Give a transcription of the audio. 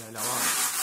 La